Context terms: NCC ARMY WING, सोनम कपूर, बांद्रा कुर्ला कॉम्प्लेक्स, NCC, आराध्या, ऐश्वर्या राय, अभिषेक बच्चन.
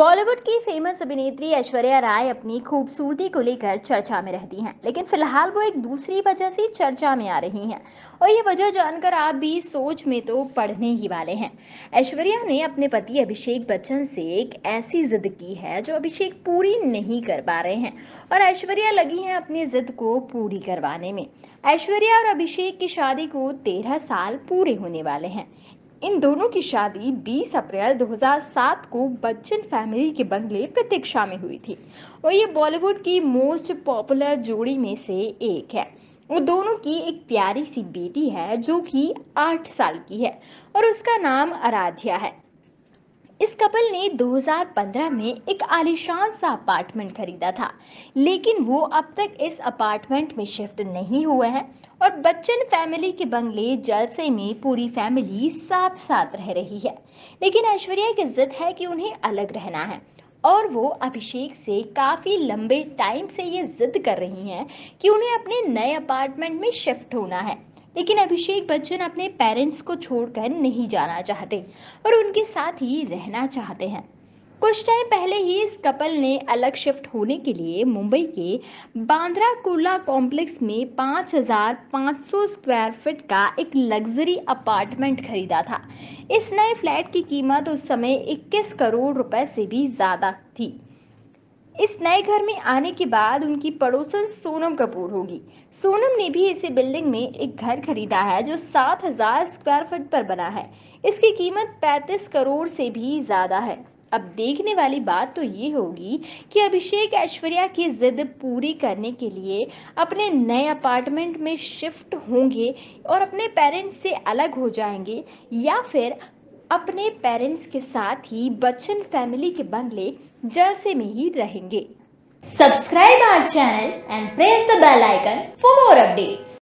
बॉलीवुड की फेमस अभिनेत्री ऐश्वर्या राय अपनी खूबसूरती को लेकर चर्चा में रहती हैं, लेकिन फिलहाल वो एक दूसरी वजह से चर्चा में आ रही हैं और ये वजह जानकर आप भी सोच में तो पड़ने ही वाले हैं। ऐश्वर्या ने अपने पति अभिषेक बच्चन से एक ऐसी जिद की है जो अभिषेक पूरी नहीं कर पा रहे हैं और ऐश्वर्या लगी हैं अपनी जिद को पूरी करवाने में। ऐश्वर्या और अभिषेक की शादी को 13 साल पूरे होने वाले हैं। इन दोनों की शादी 20 अप्रैल 2007 को बच्चन फैमिली के बंगले प्रतीक्षा में हुई थी और ये बॉलीवुड की मोस्ट पॉपुलर जोड़ी में से एक है। वो दोनों की एक प्यारी सी बेटी है जो कि 8 साल की है और उसका नाम आराध्या है। इस कपल ने 2015 में एक आलीशान सा अपार्टमेंट खरीदा था, लेकिन वो अब तक इस अपार्टमेंट में शिफ्ट नहीं हुए हैं और बच्चन फैमिली के बंगले जलसे में पूरी फैमिली साथ साथ रह रही है। लेकिन ऐश्वर्या की जिद है कि उन्हें अलग रहना है और वो अभिषेक से काफ़ी लंबे टाइम से ये जिद कर रही हैं कि उन्हें अपने नए अपार्टमेंट में शिफ्ट होना है। लेकिन अभिषेक बच्चन अपने पेरेंट्स को छोड़कर नहीं जाना चाहते और उनके साथ ही रहना चाहते हैं। कुछ टाइम पहले ही इस कपल ने अलग शिफ्ट होने के लिए मुंबई के बांद्रा कुर्ला कॉम्प्लेक्स में 5,500 स्क्वायर फीट का एक लग्जरी अपार्टमेंट खरीदा था। इस नए फ्लैट की कीमत उस समय 21 करोड़ रुपए से भी ज़्यादा थी। इस नए घर में आने के बाद उनकी पड़ोसन सोनम कपूर होगी। सोनम ने भी इसी बिल्डिंग में एक घर खरीदा है जो 7,000 स्क्वायर फीट पर बना है। इसकी कीमत 35 करोड़ से भी ज़्यादा है। अब देखने वाली बात तो ये होगी कि अभिषेक ऐश्वर्या की जिद पूरी करने के लिए अपने नए अपार्टमेंट में शिफ्ट होंगे और अपने पेरेंट्स से अलग हो जाएंगे या फिर अपने पेरेंट्स के साथ ही बच्चन फैमिली के बंगले जलसे में ही रहेंगे। Subscribe our channel and press the bell icon for more updates.